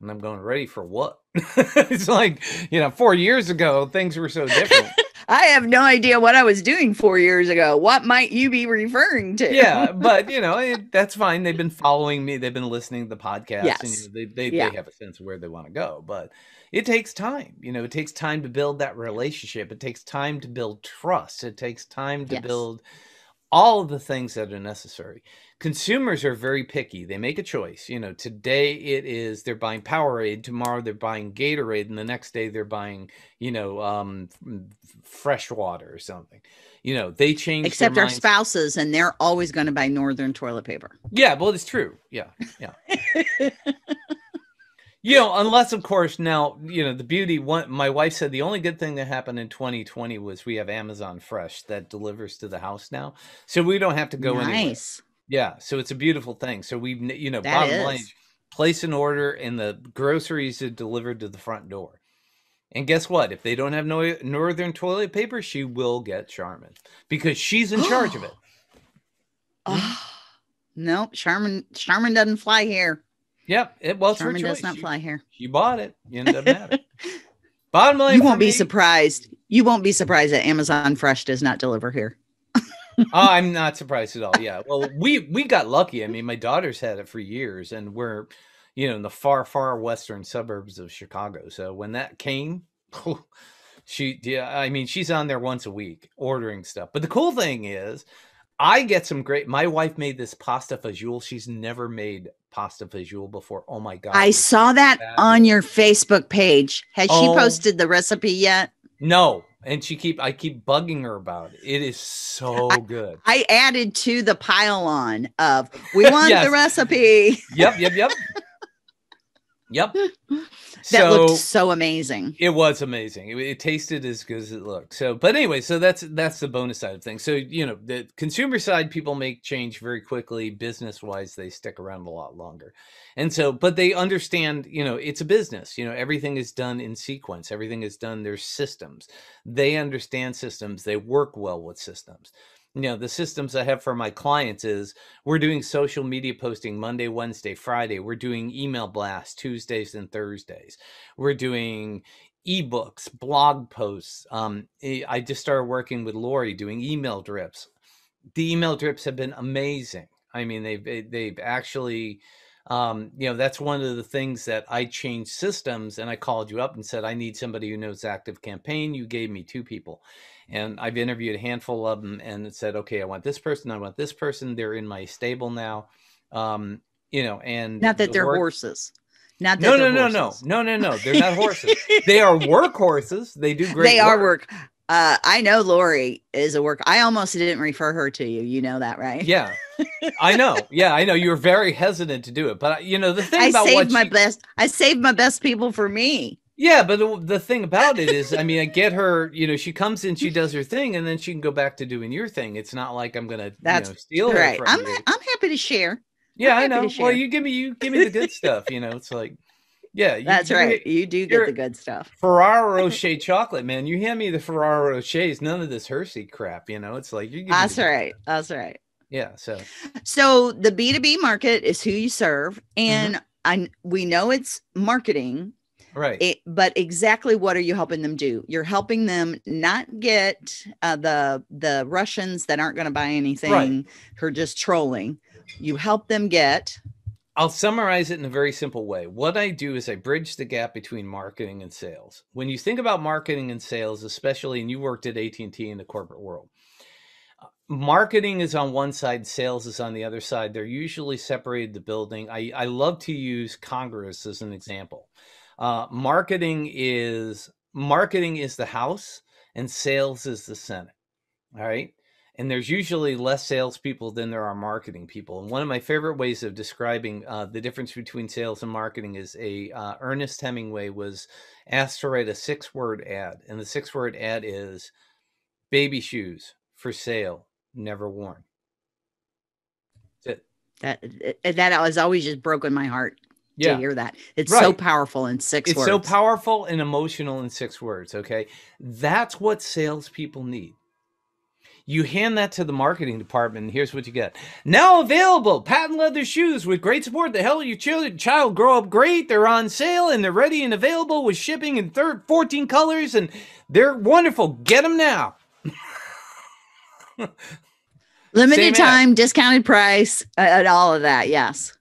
And I'm going, ready for what? It's like, you know, four years ago, things were so different. I have no idea what I was doing four years ago. What might you be referring to? Yeah, but, you know, it, that's fine. They've been following me. They've been listening to the podcast. Yes. And, you know, they, they, yeah. they have a sense of where they want to go. But it takes time. You know, it takes time to build that relationship. It takes time to build trust. It takes time to yes. build all of the things that are necessary. Consumers are very picky. They make a choice. You know, today it is they're buying Powerade, tomorrow they're buying Gatorade, and the next day they're buying, you know, um, fresh water or something. You know, they change. Except their our minds. Spouses, and they're always going to buy Northern toilet paper. Yeah, well, it's true. Yeah, yeah. You know, unless, of course, now, you know, the beauty, one, my wife said the only good thing that happened in twenty twenty was we have Amazon Fresh that delivers to the house now. So we don't have to go nice. anywhere. Nice. Yeah. So it's a beautiful thing. So we've, you know, that bottom is. line, place an order and the groceries are delivered to the front door. And guess what? If they don't have no Northern toilet paper, she will get Charmin because she's in charge of it. Oh, no, Charmin, Charmin doesn't fly here. Yep. It was her choice. Charmin does not fly here. You bought it. It doesn't matter. Bottom line. You won't be surprised. You won't be surprised that Amazon Fresh does not deliver here. Oh, I'm not surprised at all. Yeah. Well, we, we got lucky. I mean, my daughter's had it for years and we're, you know, in the far, far western suburbs of Chicago. So when that came, she, yeah, I mean, she's on there once a week ordering stuff. But the cool thing is I get some great, my wife made this pasta fagioli. She's never made pasta fagioli before. Oh my God. I saw that bad. on your Facebook page. Has oh, she posted the recipe yet? No. And she keep, I keep bugging her about it. It is so good. I, I added to the pile on of, we want yes. the recipe. Yep. Yep. Yep. Yep. That so, looked so amazing. It was amazing. It, it tasted as good as it looked. So, but anyway, so that's, that's the bonus side of things. So, you know, the consumer side, people make change very quickly. Business wise, they stick around a lot longer. And so, but they understand, you know, it's a business, you know, everything is done in sequence. Everything is done. There's systems. They understand systems. They work well with systems. You know, the systems I have for my clients is we're doing social media posting Monday, Wednesday, Friday. We're doing email blasts Tuesdays and Thursdays. We're doing ebooks, blog posts. Um, I just started working with Lori doing email drips. The email drips have been amazing. I mean, they've, they've actually, um, you know, that's one of the things that I changed systems and I called you up and said, I need somebody who knows ActiveCampaign. You gave me two people. And I've interviewed a handful of them and it said, okay, I want this person. I want this person. They're in my stable now. Um, you know, and not that the they're work... horses. Not that no, they're no, horses. no, no, no, no, no. They're not horses. They are work horses. They do great. They work. are work. Uh, I know Lori is a work. I almost didn't refer her to you. You know that, right? Yeah, I know. Yeah, I know. You were very hesitant to do it, but you know, the thing I about saved what my she... best, I saved my best people for me. Yeah, but the thing about it is, I mean, I get her, you know, she comes in, she does her thing, and then she can go back to doing your thing. It's not like I'm going to steal right. her from I'm, you. I'm happy to share. Yeah, I know. Well, you give me you give me the good stuff, you know. It's like, yeah. You That's right. Me, you do get the good stuff. Ferrero Rocher chocolate, man. You hand me the Ferrero Rochers, none of this Hershey crap, you know. It's like, you give That's me right. Stuff. That's right. Yeah, so. So the B two B market is who you serve, and mm-hmm. I we know it's marketing. Right. It, but exactly what are you helping them do? You're helping them not get uh, the the Russians that aren't going to buy anything right. who are just trolling. You help them get. I'll summarize it in a very simple way. What I do is I bridge the gap between marketing and sales. When you think about marketing and sales, especially, and you worked at A T and T in the corporate world, marketing is on one side, sales is on the other side. They're usually separated the building. I, I love to use Congress as an example. Uh, marketing is marketing is the House and sales is the Senate. All right. And there's usually less salespeople than there are marketing people. And one of my favorite ways of describing uh, the difference between sales and marketing is a uh, Ernest Hemingway was asked to write a six-word ad. And the six-word ad is baby shoes for sale, never worn. That's it. That, that has always just broken my heart. Yeah. To hear that. It's right. So powerful in six it's words. It's so powerful and emotional in six words. Okay. That's what salespeople need. You hand that to the marketing department, and here's what you get. Now available, patent leather shoes with great support that help your children, child grow up great. They're on sale, and they're ready and available with shipping in fourteen colors, and they're wonderful. Get them now. Limited time, discounted price, and all of that, yes.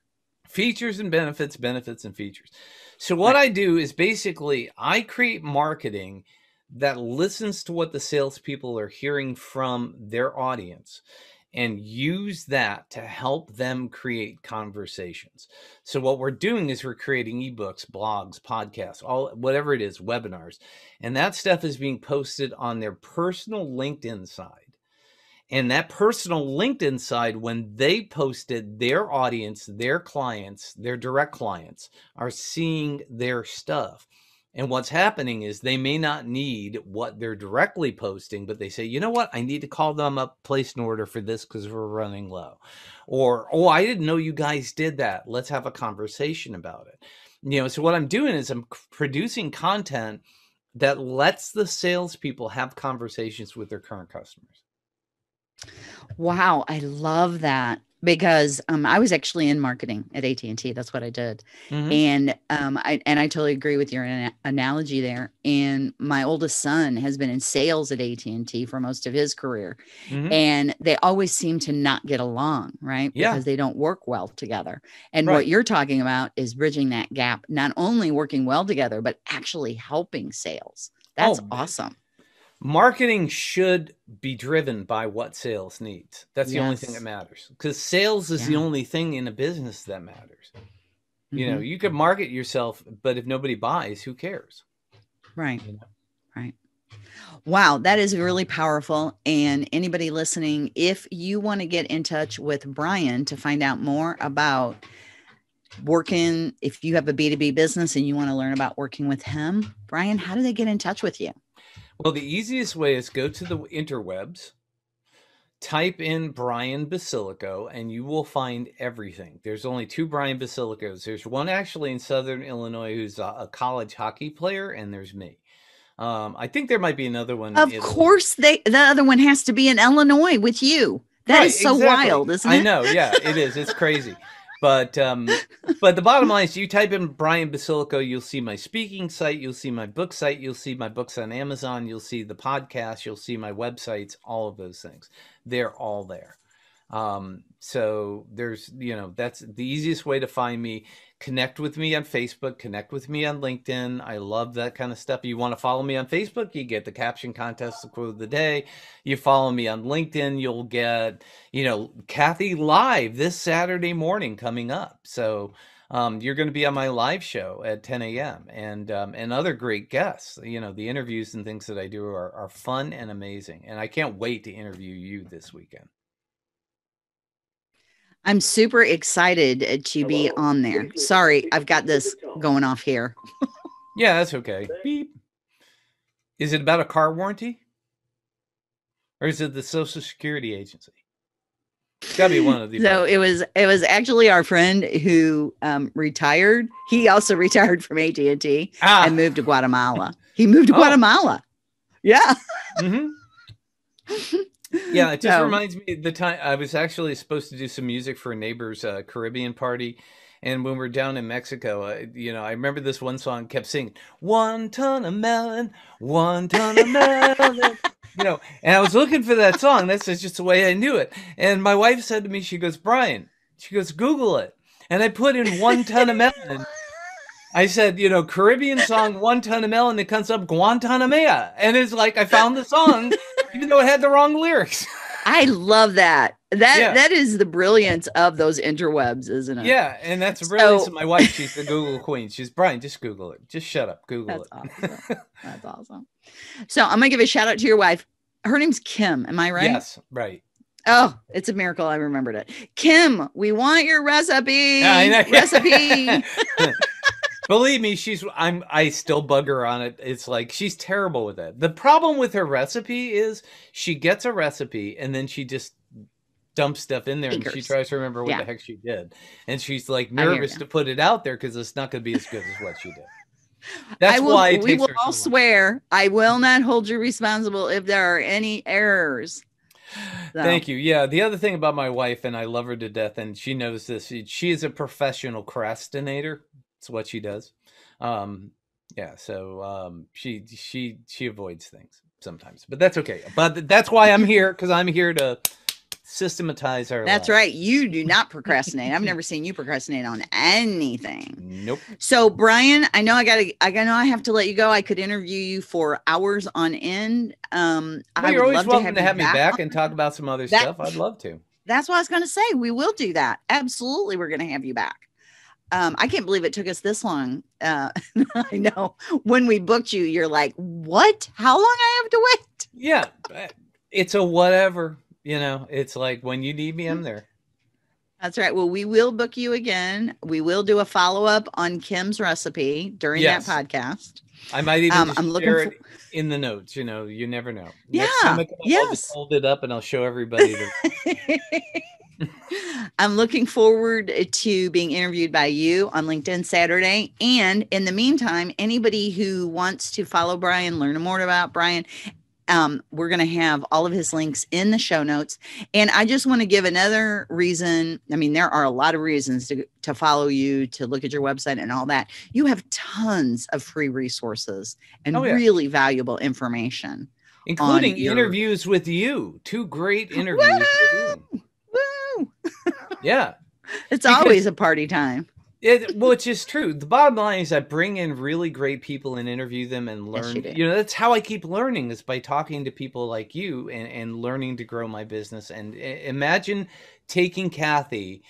Features and benefits, benefits and features. So what I do is basically I create marketing that listens to what the salespeople are hearing from their audience and use that to help them create conversations. So what we're doing is we're creating eBooks, blogs, podcasts, all whatever it is, webinars, and that stuff is being posted on their personal LinkedIn side. And that personal LinkedIn side, when they posted, their audience, their clients, their direct clients are seeing their stuff. And what's happening is they may not need what they're directly posting, but they say, you know what? I need to call them up, place an order for this because we're running low. Or, oh, I didn't know you guys did that. Let's have a conversation about it. You know, so what I'm doing is I'm producing content that lets the salespeople have conversations with their current customers. Wow. I love that. Because um, I was actually in marketing at A T and T. That's what I did. Mm-hmm. And um, I and I totally agree with your an analogy there. And my oldest son has been in sales at A T and T for most of his career. Mm-hmm. And they always seem to not get along, right? Yeah. Because they don't work well together. And right. What you're talking about is bridging that gap, not only working well together, but actually helping sales. That's oh, awesome. Marketing should be driven by what sales needs. That's the yes. only thing that matters, because sales is yeah. the only thing in a business that matters. Mm-hmm. You know, you could market yourself, but if nobody buys, who cares? Right. You know? Right. Wow. That is really powerful. And anybody listening, if you want to get in touch with Brian to find out more about working, if you have a B two B business and you want to learn about working with him, Brian, how do they get in touch with you? Well, the easiest way is go to the interwebs, type in Brian Basilico, and you will find everything. There's only two Brian Basilicos. There's one actually in Southern Illinois who's a, a college hockey player, and there's me. Um, I think there might be another one. Of course, they, the other one has to be in Illinois with you. That right, is so exactly. wild, isn't it? I know. Yeah, it is. It's crazy. But um, but the bottom line is you type in Brian Basilico, you'll see my speaking site, you'll see my book site, you'll see my books on Amazon, you'll see the podcast, you'll see my websites, all of those things. They're all there. Um, so there's, you know, that's the easiest way to find me. Connect with me on Facebook, connect with me on LinkedIn. I love that kind of stuff. You want to follow me on Facebook, you get the caption contest, the quote of the day. You follow me on LinkedIn, you'll get, you know, Kathy live this Saturday morning coming up. So, um, you're going to be on my live show at ten A M and, um, and other great guests, you know, the interviews and things that I do are, are fun and amazing. And I can't wait to interview you this weekend. I'm super excited to be Hello. on there. Sorry, I've got this going off here. Yeah, that's okay. Beep. Is it about a car warranty? Or is it the Social Security agency? It's gotta be one of these. So it was it was actually our friend who um, retired. He also retired from A T and T ah. and moved to Guatemala. He moved to oh. Guatemala. Yeah. Mm-hmm. Yeah, it just no. reminds me of the time I was actually supposed to do some music for a neighbor's uh, Caribbean party. And when we were down in Mexico, uh, you know, I remember this one song kept singing, one ton of melon, one ton of melon, you know, and I was looking for that song. That's just the way I knew it. And my wife said to me, she goes, Brian, she goes, Google it. And I put in one ton of melon. I said, you know, Caribbean song, one ton of melon, it comes up Guantanamera. And it's like, I found the song, even though it had the wrong lyrics. I love that. That yeah. That is the brilliance of those interwebs, isn't it? Yeah, and that's the brilliance so... of my wife. She's the Google queen. She's, Brian, just Google it. Just shut up. Google that's it. Awesome. That's awesome. So I'm going to give a shout out to your wife. her name's Kim. Am I right? Yes, right. Oh, it's a miracle I remembered it. Kim, we want your recipe. Yeah, recipe. Believe me, she's I'm I still bug her on it. It's like she's terrible with it. The problem with her recipe is she gets a recipe and then she just dumps stuff in there Acres. and she tries to remember what yeah. the heck she did. And she's like nervous to put it out there because it's not going to be as good as what she did. That's I will, why it we will all so swear I will not hold you responsible if there are any errors. So. Thank you. Yeah. The other thing about my wife, and I love her to death, and she knows this, she, she is a professional procrastinator. It's what she does. Um, yeah. So um, she, she, she avoids things sometimes, but that's okay. But that's why I'm here. Cause I'm here to systematize our That's lives. Right. You do not procrastinate. I've never seen you procrastinate on anything. Nope. So Brian, I know I gotta, I know I have to let you go. I could interview you for hours on end. Um, well, I you're would always love welcome to have, to have me back and talk about some other that, stuff. I'd love to. That's what I was going to say. We will do that. Absolutely. We're going to have you back. Um, I can't believe it took us this long. Uh, I know when we booked you, you're like, what, how long I have to wait? Yeah. It's a whatever, you know, it's like when you need me, I'm there. That's right. Well, we will book you again. We will do a follow-up on Kim's recipe during yes. that podcast. I might even um, I'm looking share for... it in the notes. You know, you never know. Yeah. Next time I come, yes. I'll just hold it up and I'll show everybody. The... I'm looking forward to being interviewed by you on LinkedIn Saturday. And in the meantime, anybody who wants to follow Brian, learn more about Brian, um, we're going to have all of his links in the show notes. And I just want to give another reason. I mean, there are a lot of reasons to, to follow you, to look at your website and all that. You have tons of free resources and oh, yeah. really valuable information. Including your... interviews with you. Two great interviews. Woo-hoo! With you. Yeah. It's because always a party time. It, which is true. The bottom line is I bring in really great people and interview them and learn. Yes, you, you know, that's how I keep learning is by talking to people like you and, and learning to grow my business. And uh, imagine taking Kathy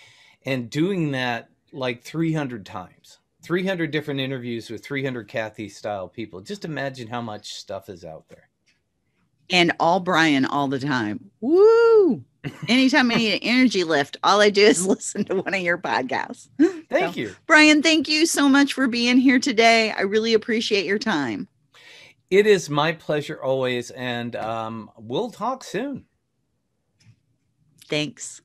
and doing that like three hundred times, three hundred different interviews with three hundred Kathy style people. Just imagine how much stuff is out there. And all Brian all the time. Woo! Anytime I need an energy lift, all I do is listen to one of your podcasts. Thank so, you. Brian, thank you so much for being here today. I really appreciate your time. It is my pleasure always. And um, we'll talk soon. Thanks.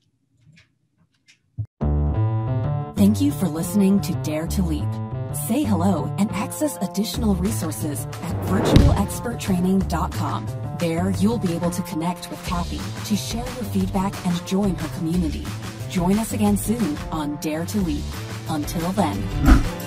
Thank you for listening to Dare to Leap. Say hello and access additional resources at virtual expert training dot com. There, you'll be able to connect with Kathy to share your feedback and join her community. Join us again soon on Dare to Leap. Until then.